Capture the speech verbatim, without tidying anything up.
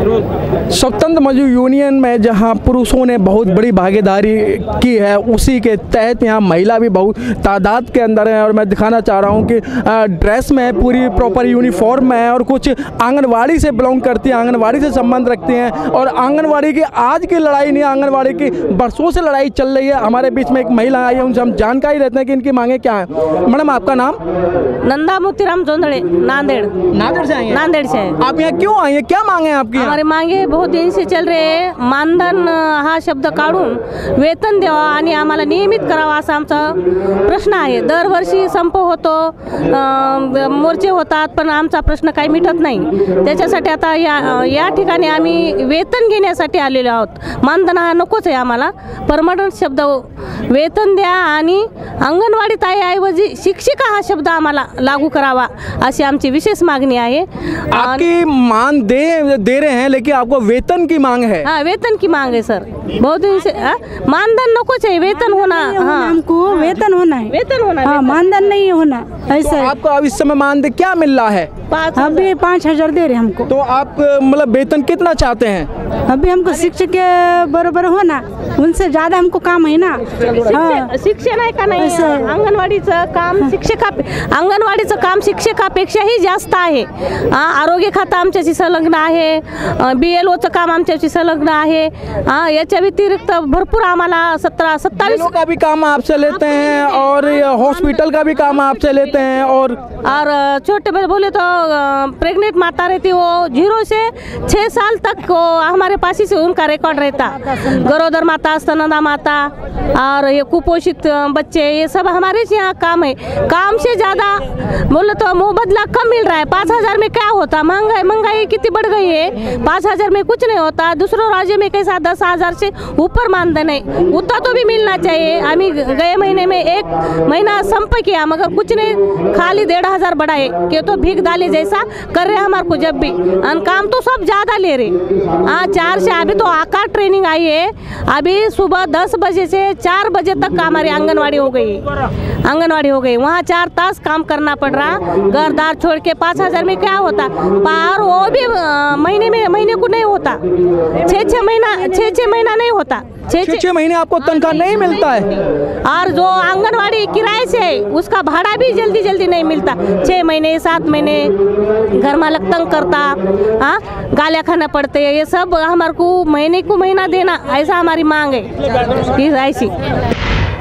स्वतंत्र मजदूर यूनियन में जहां पुरुषों ने बहुत बड़ी भागीदारी की है, उसी के तहत यहाँ महिला भी बहुत तादाद के अंदर है। और मैं दिखाना चाह रहा हूं कि ड्रेस में पूरी प्रॉपर यूनिफॉर्म में है और कुछ आंगनवाड़ी से बिलोंग करती हैं, आंगनवाड़ी से संबंध रखते हैं। और आंगनवाड़ी की आज की लड़ाई नहीं, आंगनवाड़ी की बरसों से लड़ाई चल रही है। हमारे बीच में एक महिला आई है, उनसे हम जानकारी लेते हैं कि इनकी मांगे क्या है। मैडम, आपका नाम? नंदा मुतिम राम जोंधळे, नांदेड़। नांदेड़ से आई हैं? नांदेड़ से। आप यहाँ क्यों आई हैं, क्या मांगे हैं आपकी? हमारे मांगे बहुत दिन से चल रहे हैं। मानधन हा शब्द काढून वेतन द्यावा आणि आम्हाला नियमित करावा असा आमचा प्रश्न आहे। दरवर्षी संप होतो, मोर्चे होतात, पण आमचा प्रश्न काही मिटत नाही। त्याच्यासाठी आता या या ठिकाणी आम्ही वेतन घेण्यासाठी आलेलो आहोत। मानधन हा नकोच आहे आम्हाला, परमनंट शब्द वेतन द्या आणि अंगणवाडी ताईऐवजी शिक्षिका हा शब्द आम्हाला लागू करावा अशी आमची विशेष मागणी आहे। आपकी मान दे दे रहे हैं लेकिन आपको वेतन की मांग है? हाँ, वेतन की मांग है सर, बहुत दिन से। मानधन नको चाहिए, वेतन होना। हाँ, हमको वेतन होना है, वेतन होना है, मानधन नहीं होना। ऐसा तो आपको अब इस समय मानधन क्या मिल रहा है? अभी पाँच हजार दे रहे हमको। तो आप मतलब वेतन कितना चाहते हैं? अभी हमको शिक्षक के बराबर होना, उनसे ज्यादा हमको काम है ना। शिक्षण है का नहीं? आंगनवाडीचं काम शिक्षिका, आंगणवाडीचं काम शिक्षकापेक्षाही जास्त आहे। आरोग्य खातं आमच्याशी संलग्न आहे, बी एल ओचं काम आमच्याशी संलग्न आहे। याच्या व्यतिरिक्त भरपूर आम्हाला सत्रह सत्तावीस का भी काम आपसे लेते हैं और हॉस्पिटल का भी काम आपसे लेते हैं। और और छोटे बड़े बोले तो प्रेग्नेंट माता रहती, वो जीरो से छः साल तक वो हमारे पास ही से उनका रिकॉर्ड रहता। गरोदर माता, स्तनदा माता और ये कुपोषित बच्चे, ये सब हमारे यहाँ काम है। काम से ज़्यादा बोले तो मुबदला कम मिल रहा है। पाँच हज़ार में क्या होता? महंगाई महंगाई कितनी बढ़ गई है, पाँच हज़ार में कुछ नहीं होता। दूसरों राज्य में कैसा दस हज़ार से ऊपर मानधन है, उतना तो भी मिलना चाहिए। हमें गए महीने में एक महीना संप किया मगर कुछ नहीं, खाली डेढ़ हज़ार बढ़ाए के तो भीख डाले जैसा कर रहे हमारे को। जब भी काम तो सब ज़्यादा ले रहे। हाँ, चार से अभी तो आकार ट्रेनिंग आई है, अभी सुबह दस बजे से चार बजे तक हमारी आंगनवाड़ी हो गई, आंगनवाड़ी हो गई। वहाँ चार तास काम करना पड़ रहा, घर दार छोड़ के। पाँच हज़ार में क्या होता? पार वो भी महीने में महीने को नहीं होता, छः छः महीना छः छः महीना नहीं होता। छः छः महीने आपको तनख्वाह नहीं मिलता है, और जो आंगनवाड़ी किराए से है उसका भाड़ा भी जल्दी जल्दी नहीं मिलता। छः महीने सात महीने घर मालक तंग करता, हाँ, गालियाँ खाना पड़ते हैं। ये सब हमारे को महीने को महीना देना, ऐसा हमारी मांग है, ऐसी।